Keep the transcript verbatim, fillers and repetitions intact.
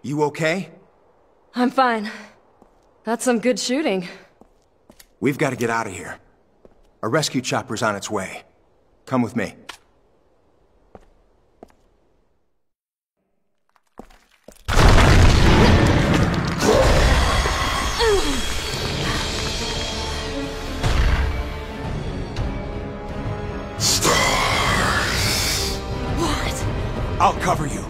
You okay? I'm fine. That's some good shooting. We've got to get out of here. A rescue chopper's on its way. Come with me. Stars! What? I'll cover you.